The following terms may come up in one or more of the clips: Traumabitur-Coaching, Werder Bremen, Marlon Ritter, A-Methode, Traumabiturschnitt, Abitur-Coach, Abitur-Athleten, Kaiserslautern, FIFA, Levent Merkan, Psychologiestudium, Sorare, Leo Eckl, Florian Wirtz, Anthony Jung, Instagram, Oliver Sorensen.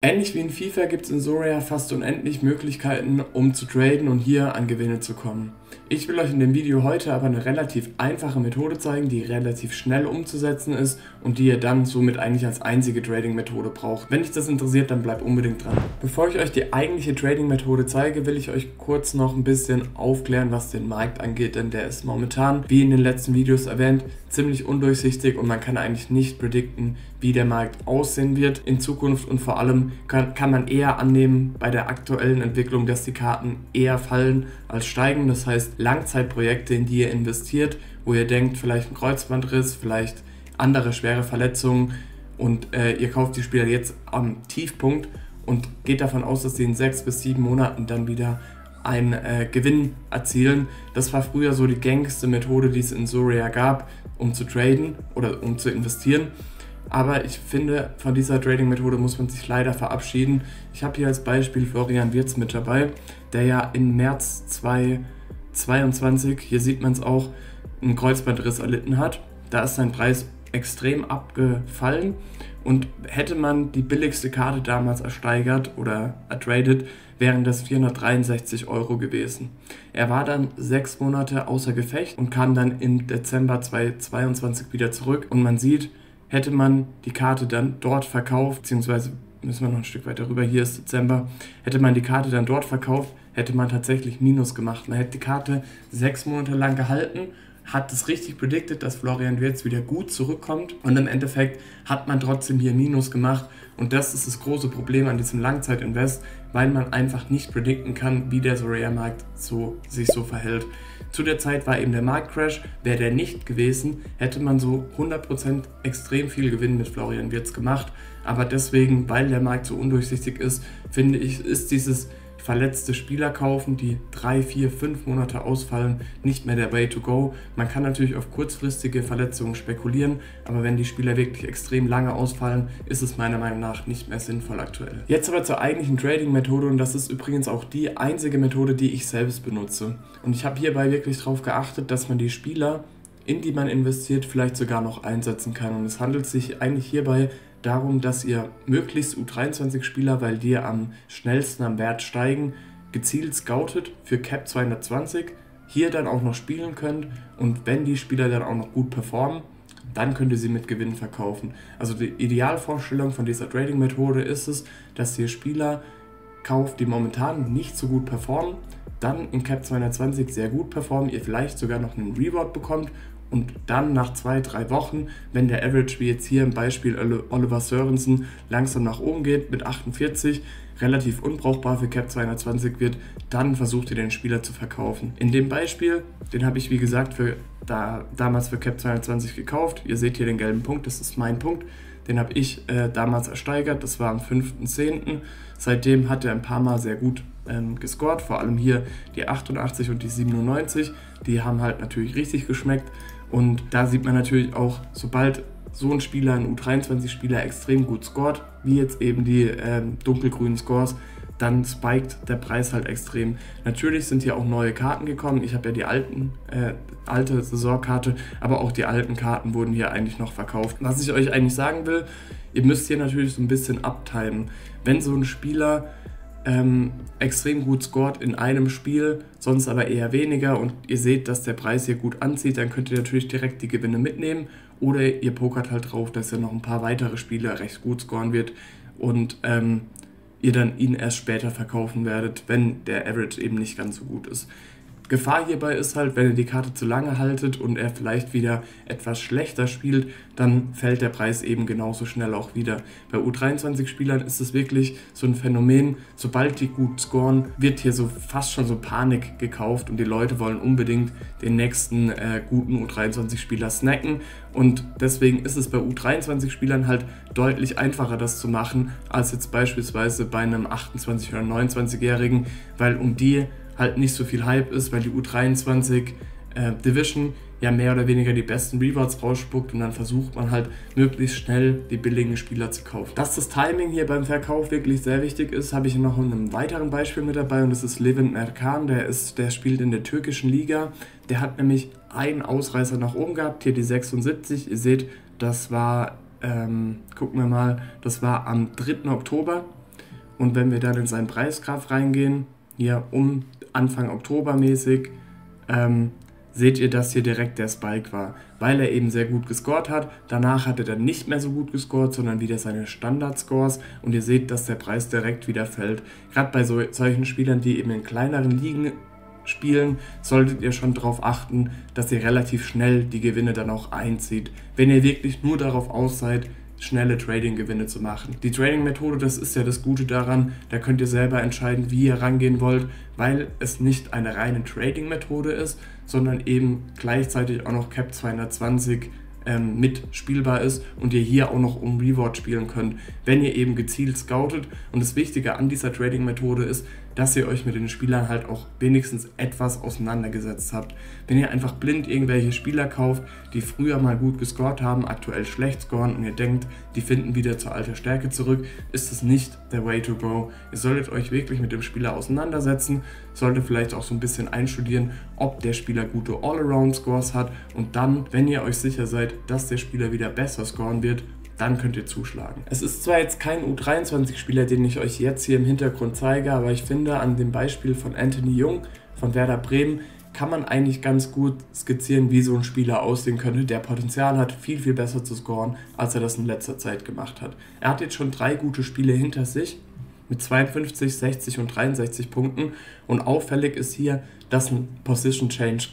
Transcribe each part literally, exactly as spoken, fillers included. Ähnlich wie in FIFA gibt es in Sorare fast unendlich Möglichkeiten, um zu traden und hier an Gewinne zu kommen. Ich will euch in dem Video heute aber eine relativ einfache Methode zeigen, die relativ schnell umzusetzen ist und die ihr dann somit eigentlich als einzige Trading-Methode braucht. Wenn dich das interessiert, dann bleibt unbedingt dran. Bevor ich euch die eigentliche Trading-Methode zeige, will ich euch kurz noch ein bisschen aufklären, was den Markt angeht, denn der ist momentan, wie in den letzten Videos erwähnt, ziemlich undurchsichtig und man kann eigentlich nicht predikten, wie der Markt aussehen wird in Zukunft, und vor allem Kann, kann man eher annehmen bei der aktuellen Entwicklung, dass die Karten eher fallen als steigen. Das heißt, Langzeitprojekte, in die ihr investiert, wo ihr denkt, vielleicht ein Kreuzbandriss, vielleicht andere schwere Verletzungen, und äh, ihr kauft die Spieler jetzt am Tiefpunkt und geht davon aus, dass sie in sechs bis sieben Monaten dann wieder einen äh, Gewinn erzielen. Das war früher so die gängigste Methode, die es in Sorare gab, um zu traden oder um zu investieren. Aber ich finde, von dieser Trading-Methode muss man sich leider verabschieden. Ich habe hier als Beispiel Florian Wirtz mit dabei, der ja im März zweitausendzweiundzwanzig, hier sieht man es auch, einen Kreuzbandriss erlitten hat. Da ist sein Preis extrem abgefallen, und hätte man die billigste Karte damals ersteigert oder ertradet, wären das vierhundertdreiundsechzig Euro gewesen. Er war dann sechs Monate außer Gefecht und kam dann im Dezember zweitausendzweiundzwanzig wieder zurück, und man sieht, hätte man die Karte dann dort verkauft, beziehungsweise müssen wir noch ein Stück weiter rüber, hier ist Dezember, hätte man die Karte dann dort verkauft, hätte man tatsächlich Minus gemacht. Man hätte die Karte sechs Monate lang gehalten, hat es richtig predicted, dass Florian Wirtz wieder gut zurückkommt, und im Endeffekt hat man trotzdem hier Minus gemacht, und das ist das große Problem an diesem Langzeitinvest, weil man einfach nicht predikten kann, wie der Sorare-Markt so, sich so verhält. Zu der Zeit war eben der Marktcrash, wäre der nicht gewesen, hätte man so hundert Prozent extrem viel Gewinn mit Florian Wirtz gemacht, aber deswegen, weil der Markt so undurchsichtig ist, finde ich, ist dieses verletzte Spieler kaufen, die drei, vier, fünf Monate ausfallen, nicht mehr der Way to go. Man kann natürlich auf kurzfristige Verletzungen spekulieren, aber wenn die Spieler wirklich extrem lange ausfallen, ist es meiner Meinung nach nicht mehr sinnvoll aktuell. Jetzt aber zur eigentlichen Trading-Methode, und das ist übrigens auch die einzige Methode, die ich selbst benutze. Und ich habe hierbei wirklich darauf geachtet, dass man die Spieler, in die man investiert, vielleicht sogar noch einsetzen kann. Und es handelt sich eigentlich hierbei darum, dass ihr möglichst U dreiundzwanzig-Spieler, weil die am schnellsten am Wert steigen, gezielt scoutet für Cap zweihundertzwanzig, hier dann auch noch spielen könnt, und wenn die Spieler dann auch noch gut performen, dann könnt ihr sie mit Gewinn verkaufen. Also die Idealvorstellung von dieser Trading-Methode ist es, dass ihr Spieler kauft, die momentan nicht so gut performen, dann in Cap zweihundertzwanzig sehr gut performen, ihr vielleicht sogar noch einen Reward bekommt, und dann nach zwei, drei Wochen, wenn der Average, wie jetzt hier im Beispiel Oliver Sorensen, langsam nach oben geht mit achtundvierzig, relativ unbrauchbar für Cap zweihundertzwanzig wird, dann versucht ihr den Spieler zu verkaufen. In dem Beispiel, den habe ich wie gesagt für, da, damals für Cap zweihundertzwanzig gekauft, ihr seht hier den gelben Punkt, das ist mein Punkt, den habe ich äh, damals ersteigert, das war am fünften zehnten Seitdem hat er ein paar Mal sehr gut ähm, gescored, vor allem hier die achtundachtzig und die siebenundneunzig, die haben halt natürlich richtig geschmeckt. Und da sieht man natürlich auch, sobald so ein Spieler, ein U dreiundzwanzig-Spieler extrem gut scored, wie jetzt eben die äh, dunkelgrünen Scores, dann spiked der Preis halt extrem. Natürlich sind hier auch neue Karten gekommen. Ich habe ja die alten, äh, alte Saisonkarte, aber auch die alten Karten wurden hier eigentlich noch verkauft. Was ich euch eigentlich sagen will, ihr müsst hier natürlich so ein bisschen abtimen. Wenn so ein Spieler Ähm, extrem gut scored in einem Spiel, sonst aber eher weniger, und ihr seht, dass der Preis hier gut anzieht, dann könnt ihr natürlich direkt die Gewinne mitnehmen, oder ihr pokert halt drauf, dass er noch ein paar weitere Spiele recht gut scoren wird und ähm, ihr dann ihn erst später verkaufen werdet, wenn der Average eben nicht ganz so gut ist. Gefahr hierbei ist halt, wenn ihr die Karte zu lange haltet und er vielleicht wieder etwas schlechter spielt, dann fällt der Preis eben genauso schnell auch wieder. Bei U dreiundzwanzig-Spielern ist es wirklich so ein Phänomen, sobald die gut scoren, wird hier so fast schon so Panik gekauft, und die Leute wollen unbedingt den nächsten äh, guten U dreiundzwanzig-Spieler snacken, und deswegen ist es bei U dreiundzwanzig-Spielern halt deutlich einfacher, das zu machen, als jetzt beispielsweise bei einem achtundzwanzig- oder neunundzwanzig-Jährigen, weil um die halt nicht so viel Hype ist, weil die U dreiundzwanzig äh, Division ja mehr oder weniger die besten Rewards rausspuckt, und dann versucht man halt möglichst schnell die billigen Spieler zu kaufen. Dass das Timing hier beim Verkauf wirklich sehr wichtig ist, habe ich noch in einem weiteren Beispiel mit dabei, und das ist Levent Merkan, der, ist, der spielt in der türkischen Liga. Der hat nämlich einen Ausreißer nach oben gehabt, hier die sechsundsiebzig, ihr seht, das war, ähm, gucken wir mal, das war am dritten Oktober. Und wenn wir dann in seinen Preisgraf reingehen, hier um Anfang Oktober mäßig, ähm, seht ihr, dass hier direkt der Spike war, weil er eben sehr gut gescored hat. Danach hat er dann nicht mehr so gut gescored, sondern wieder seine Standard-Scores, und ihr seht, dass der Preis direkt wieder fällt. Gerade bei so, solchen Spielern, die eben in kleineren Ligen spielen, solltet ihr schon darauf achten, dass ihr relativ schnell die Gewinne dann auch einzieht, wenn ihr wirklich nur darauf aus seid, schnelle Trading-Gewinne zu machen. Die Trading-Methode, das ist ja das Gute daran, da könnt ihr selber entscheiden, wie ihr rangehen wollt, weil es nicht eine reine Trading-Methode ist, sondern eben gleichzeitig auch noch Cap zweihundertzwanzig ähm, mit spielbar ist und ihr hier auch noch um Reward spielen könnt, wenn ihr eben gezielt scoutet. Und das Wichtige an dieser Trading-Methode ist, dass ihr euch mit den Spielern halt auch wenigstens etwas auseinandergesetzt habt. Wenn ihr einfach blind irgendwelche Spieler kauft, die früher mal gut gescored haben, aktuell schlecht scoren und ihr denkt, die finden wieder zur alten Stärke zurück, ist das nicht der Way to go. Ihr solltet euch wirklich mit dem Spieler auseinandersetzen, solltet vielleicht auch so ein bisschen einstudieren, ob der Spieler gute All-Around-Scores hat, und dann, wenn ihr euch sicher seid, dass der Spieler wieder besser scoren wird, dann könnt ihr zuschlagen. Es ist zwar jetzt kein U dreiundzwanzig-Spieler, den ich euch jetzt hier im Hintergrund zeige, aber ich finde, an dem Beispiel von Anthony Jung von Werder Bremen kann man eigentlich ganz gut skizzieren, wie so ein Spieler aussehen könnte, der Potenzial hat, viel, viel besser zu scoren, als er das in letzter Zeit gemacht hat. Er hat jetzt schon drei gute Spiele hinter sich mit zweiundfünfzig, sechzig und dreiundsechzig Punkten, und auffällig ist hier, dass ein Position Change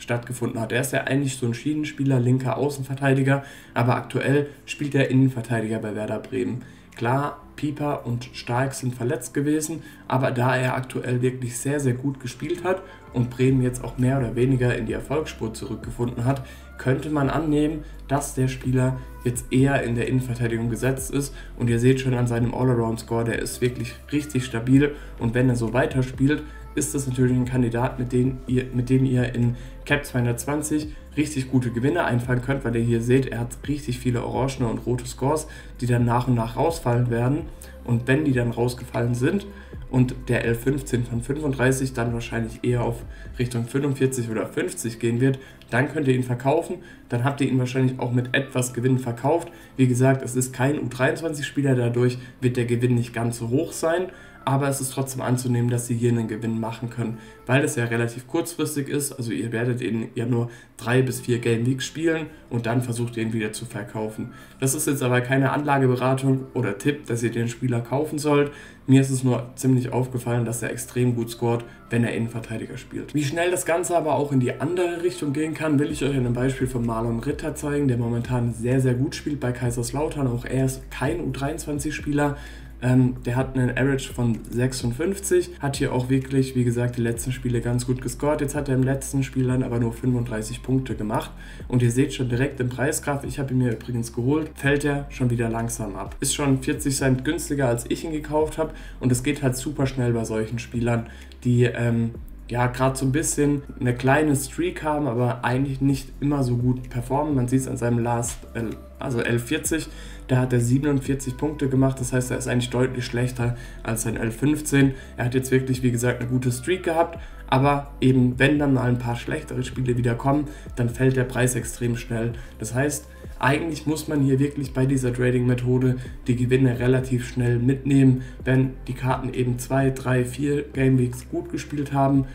stattgefunden hat. Er ist ja eigentlich so ein Schienenspieler, linker Außenverteidiger, aber aktuell spielt er Innenverteidiger bei Werder Bremen. Klar, Pieper und Stark sind verletzt gewesen, aber da er aktuell wirklich sehr, sehr gut gespielt hat und Bremen jetzt auch mehr oder weniger in die Erfolgsspur zurückgefunden hat, könnte man annehmen, dass der Spieler jetzt eher in der Innenverteidigung gesetzt ist, und ihr seht schon an seinem All-Around-Score, der ist wirklich richtig stabil, und wenn er so weiterspielt, ist das natürlich ein Kandidat, mit dem ihr, mit dem ihr in Cap zweihundertzwanzig richtig gute Gewinne einfallen könnt, weil ihr hier seht, er hat richtig viele orangene und rote Scores, die dann nach und nach rausfallen werden, und wenn die dann rausgefallen sind und der L fünfzehn von fünfunddreißig dann wahrscheinlich eher auf Richtung fünfundvierzig oder fünfzig gehen wird, dann könnt ihr ihn verkaufen, dann habt ihr ihn wahrscheinlich auch mit etwas Gewinn verkauft. Wie gesagt, es ist kein U dreiundzwanzig-Spieler, dadurch wird der Gewinn nicht ganz so hoch sein, aber es ist trotzdem anzunehmen, dass sie hier einen Gewinn machen können, weil es ja relativ kurzfristig ist. Also ihr werdet ihn ja nur drei bis vier Game Weeks spielen und dann versucht ihr ihn wieder zu verkaufen. Das ist jetzt aber keine Anlageberatung oder Tipp, dass ihr den Spieler kaufen sollt. Mir ist es nur ziemlich aufgefallen, dass er extrem gut scoret, wenn er Innenverteidiger spielt. Wie schnell das Ganze aber auch in die andere Richtung gehen kann, will ich euch an einem Beispiel von Marlon Ritter zeigen, der momentan sehr, sehr gut spielt bei Kaiserslautern. Auch er ist kein U dreiundzwanzig-Spieler. Ähm, der hat einen Average von sechsundfünfzig, hat hier auch wirklich, wie gesagt, die letzten Spiele ganz gut gescored. Jetzt hat er im letzten Spiel dann aber nur fünfunddreißig Punkte gemacht. Und ihr seht schon direkt im Preisgraf, ich habe ihn mir übrigens geholt, fällt er schon wieder langsam ab. Ist schon vierzig Cent günstiger, als ich ihn gekauft habe. Und es geht halt super schnell bei solchen Spielern, die ähm, ja gerade so ein bisschen eine kleine Streak haben, aber eigentlich nicht immer so gut performen. Man sieht es an seinem Last, äh, also L vierzig. Da hat er siebenundvierzig Punkte gemacht, das heißt, er ist eigentlich deutlich schlechter als sein L fünfzehn. Er hat jetzt wirklich, wie gesagt, eine gute Streak gehabt, aber eben, wenn dann mal ein paar schlechtere Spiele wieder kommen, dann fällt der Preis extrem schnell. Das heißt, eigentlich muss man hier wirklich bei dieser Trading-Methode die Gewinne relativ schnell mitnehmen. Wenn die Karten eben zwei, drei, vier Game Weeks gut gespielt haben,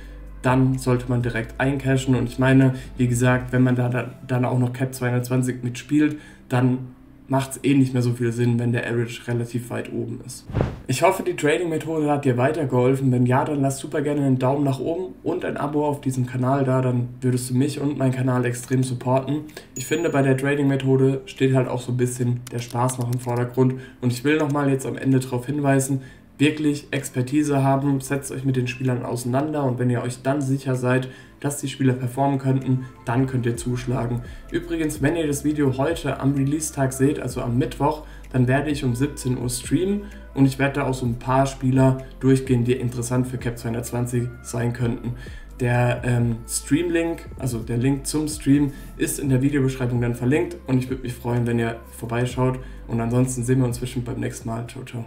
dann sollte man direkt eincashen. Und ich meine, wie gesagt, wenn man da dann auch noch Cap zweihundertzwanzig mitspielt, dann macht es eh nicht mehr so viel Sinn, wenn der Average relativ weit oben ist. Ich hoffe, die Trading-Methode hat dir weitergeholfen. Wenn ja, dann lass super gerne einen Daumen nach oben und ein Abo auf diesem Kanal da, dann würdest du mich und meinen Kanal extrem supporten. Ich finde, bei der Trading-Methode steht halt auch so ein bisschen der Spaß noch im Vordergrund, und ich will nochmal jetzt am Ende darauf hinweisen, wirklich Expertise haben, setzt euch mit den Spielern auseinander, und wenn ihr euch dann sicher seid, dass die Spieler performen könnten, dann könnt ihr zuschlagen. Übrigens, wenn ihr das Video heute am Release-Tag seht, also am Mittwoch, dann werde ich um siebzehn Uhr streamen, und ich werde da auch so ein paar Spieler durchgehen, die interessant für Cap zweihundertzwanzig sein könnten. Der ähm, Stream-Link, also der Link zum Stream, ist in der Videobeschreibung dann verlinkt, und ich würde mich freuen, wenn ihr vorbeischaut, und ansonsten sehen wir uns bestimmt beim nächsten Mal. Ciao, ciao.